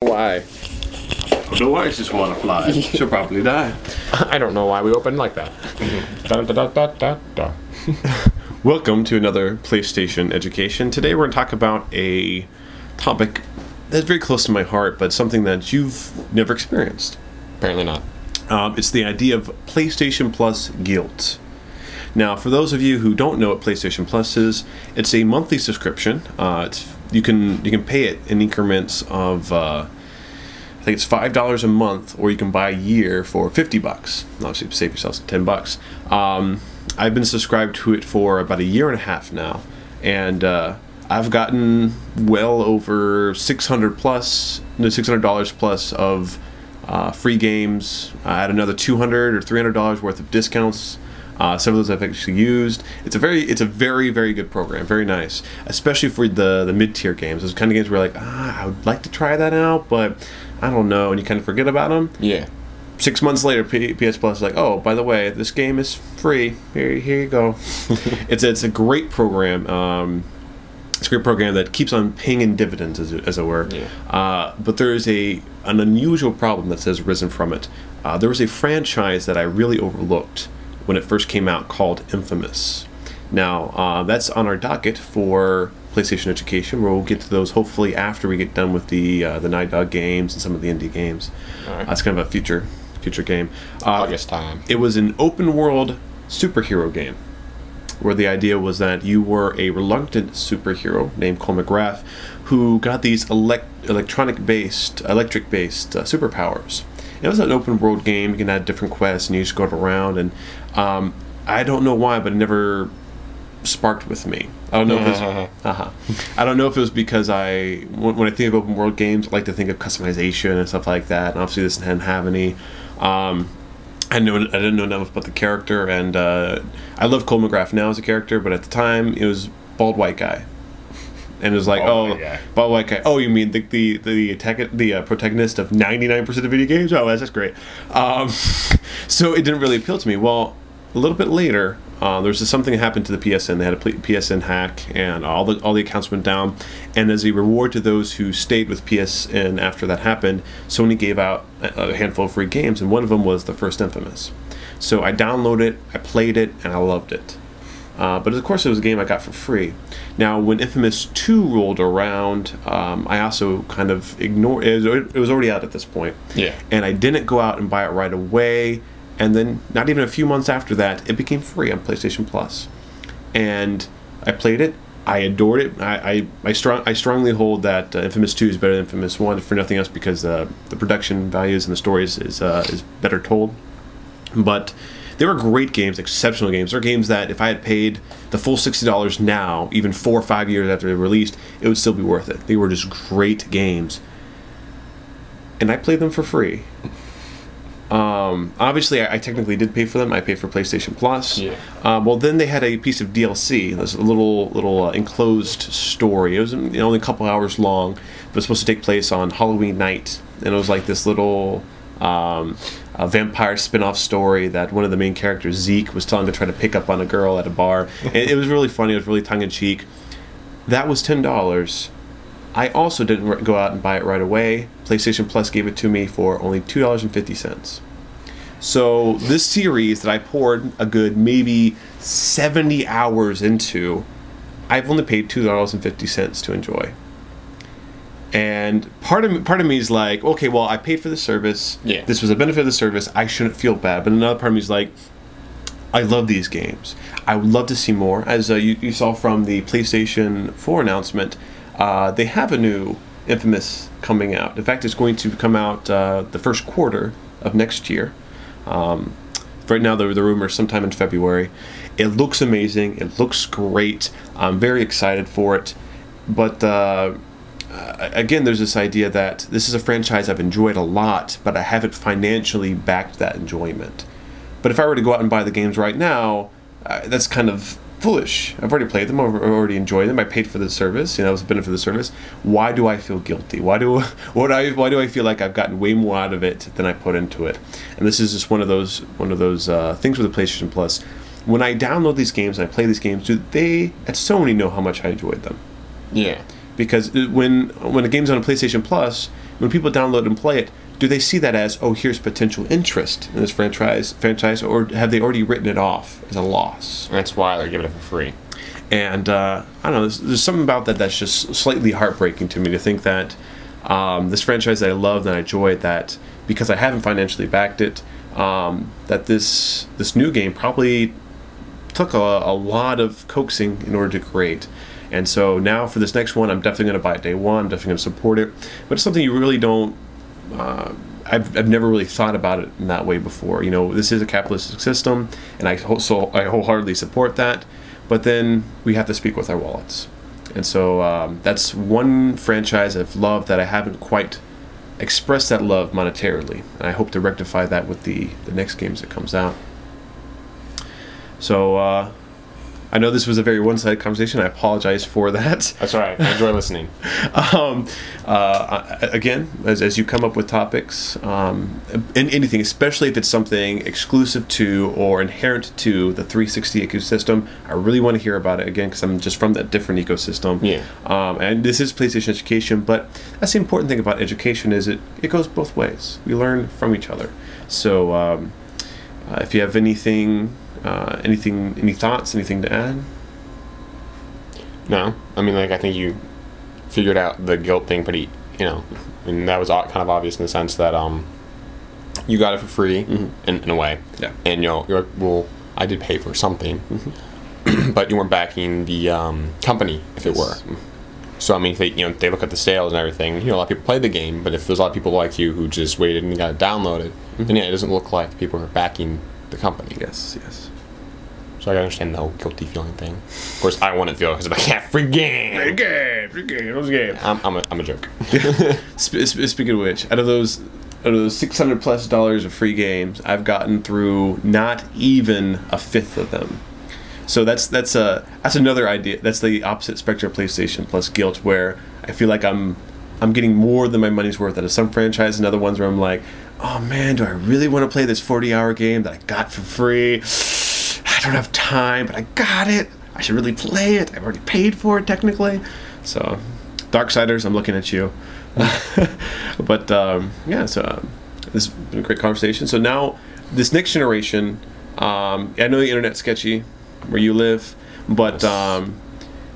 Why? The wires just want to fly. She'll probably die. I don't know why we opened like that. Welcome to another PlayStation Education. Today we're going to talk about a topic that's very close to my heart, but something that you've never experienced. Apparently not. It's the idea of PlayStation Plus guilt. Now, for those of you who don't know what PlayStation Plus is, it's a monthly subscription. You can pay it in increments of I think it's $5 a month, or you can buy a year for $50. Obviously, save yourselves $10. I've been subscribed to it for about a year and a half now, and I've gotten well over $600 plus of free games. I had another $200 or $300 worth of discounts. Some of those I've actually used. It's a very, very good program, very nice, especially for the mid-tier games. Those kind of games where you're like, I would like to try that out, but I don't know, and you kind of forget about them. Yeah. 6 months later, PS Plus is like, oh, by the way, this game is free. Here you go. It's a great program. It's a great program that keeps on paying in dividends, as it were. Yeah. But there is an unusual problem that has risen from it. There was a franchise that I really overlooked when it first came out, called Infamous. Now, that's on our docket for PlayStation Education, where we'll get to those hopefully after we get done with the Night Dog games and some of the indie games. All right. That's kind of a future game. August time. It was an open-world superhero game, where the idea was that you were a reluctant superhero named Cole McGrath, who got these electric-based superpowers. It was an open world game. You can add different quests, and you just go around. And I don't know why, but it never sparked with me. I don't know. I don't know if it was because when I think of open world games, I like to think of customization and stuff like that. And obviously, this didn't have any. I didn't know enough about the character, and I love Cole McGrath now as a character, but at the time, it was bald white guy. And it was like, bald white guy. Oh, you mean the protagonist of 99% of video games? Oh, that's great. So it didn't really appeal to me. Well, a little bit later, there was something that happened to the PSN. They had a PSN hack, and all the accounts went down. And as a reward to those who stayed with PSN after that happened, Sony gave out a handful of free games, and one of them was the first Infamous. So I downloaded it, I played it, and I loved it. But of course, it was a game I got for free. Now, when Infamous 2 rolled around, I also kind of ignored it. It was already out at this point. Yeah. And I didn't go out and buy it right away. And then, not even a few months after that, it became free on PlayStation Plus. And I played it. I adored it. I strongly hold that Infamous 2 is better than Infamous 1, for nothing else, because the production values and the stories is better told. But they were great games, exceptional games. They're games that if I had paid the full $60 now, even 4 or 5 years after they were released, it would still be worth it. They were just great games. And I played them for free. Obviously, I technically did pay for them. I paid for PlayStation Plus. Yeah. Well, then they had a piece of DLC. There's a little enclosed story. It was only a couple hours long, but it was supposed to take place on Halloween night. And it was like this little a vampire spin-off story that one of the main characters, Zeke, was telling to try to pick up on a girl at a bar. And it was really funny. It was really tongue-in-cheek. That was $10. I also didn't go out and buy it right away. PlayStation Plus gave it to me for only $2.50. So this series that I poured a good maybe 70 hours into, I've only paid $2.50 to enjoy. And part of me is like, okay, well, I paid for the service. Yeah. This was a benefit of the service. I shouldn't feel bad. But another part of me is like, I love these games. I would love to see more. As you saw from the PlayStation 4 announcement, they have a new Infamous coming out. In fact, it's going to come out the first quarter of next year. Right now, the rumor is sometime in February. It looks amazing. It looks great. I'm very excited for it. But again, there's this idea that this is a franchise I've enjoyed a lot, but I haven't financially backed that enjoyment. But if I were to go out and buy the games right now, that's kind of foolish. I've already played them. I've already enjoyed them. I paid for the service. You know, it was a benefit of the service. Why do I feel guilty? Why do I feel like I've gotten way more out of it than I put into it? And this is just one of those things with the PlayStation Plus. When I download these games and I play these games, do they at Sony know how much I enjoyed them? Yeah. Because when a game's on a PlayStation Plus, when people download and play it, do they see that as, oh, here's potential interest in this franchise, or have they already written it off as a loss? That's why they're giving it for free. And I don't know, there's something about that that's just slightly heartbreaking to me, to think that this franchise that I love and I enjoyed, that because I haven't financially backed it, that this new game probably took a lot of coaxing in order to create. And so now for this next one, I'm definitely going to buy it day one. I'm definitely going to support it. But it's something you really don't... I've never really thought about it in that way before. You know, this is a capitalistic system, and I wholeheartedly support that. But then we have to speak with our wallets. And so that's one franchise I've loved that I haven't quite expressed that love monetarily. And I hope to rectify that with the next games that comes out. So I know this was a very one-sided conversation. I apologize for that. That's all right. I enjoy listening. Again, as you come up with topics, in anything, especially if it's something exclusive to or inherent to the 360 ecosystem, I really want to hear about it again, because I'm just from that different ecosystem. Yeah. And this is PlayStation Education, but that's the important thing about education, is it goes both ways. We learn from each other. So if you have anything... any thoughts, anything to add? No. I mean, like, I think you figured out the guilt thing pretty, you know, I mean, that was kind of obvious in the sense that, you got it for free, mm-hmm. in a way. Yeah. And, you know, you're like, well, I did pay for something, mm-hmm. but you weren't backing the, company, if yes. it were. So, I mean, if they, you know, they look at the sales and everything, you know, a lot of people play the game, but if there's a lot of people like you who just waited and got it downloaded, mm-hmm. then yeah, it doesn't look like people are backing the company. Yes, yes. So I understand the whole guilty feeling thing. Of course, I want to feel because I'm like, yeah, free game, free game, free game, free game. I'm a joke. Speaking of which, out of those $600+ of free games, I've gotten through not even a fifth of them. So that's another idea. That's the opposite spectrum of PlayStation Plus guilt, where I feel like I'm getting more than my money's worth out of some franchise, and other ones where I'm like, oh man, do I really want to play this 40-hour game that I got for free? I don't have time, but I got it. I should really play it. I've already paid for it, technically. So, Darksiders, I'm looking at you. But, yeah, so this has been a great conversation. So now, this next generation, I know the internet's sketchy where you live, but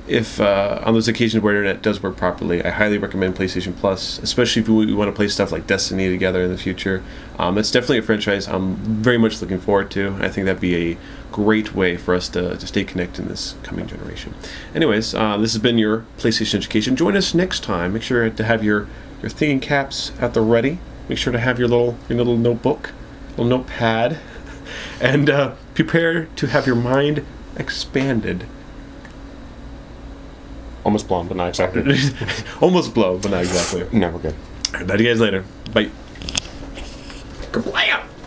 if on those occasions where internet does work properly, I highly recommend PlayStation Plus, especially if we want to play stuff like Destiny together in the future. It's definitely a franchise I'm very much looking forward to. I think that'd be a great way for us to stay connected in this coming generation. Anyways, this has been your PlayStation Education. Join us next time. Make sure to have your thinking caps at the ready. Make sure to have your little notebook, little notepad, and prepare to have your mind expanded. Almost blown, but not exactly. Almost blown, but not exactly. No, we're good. All right, talk to you guys later. Bye. Kablam!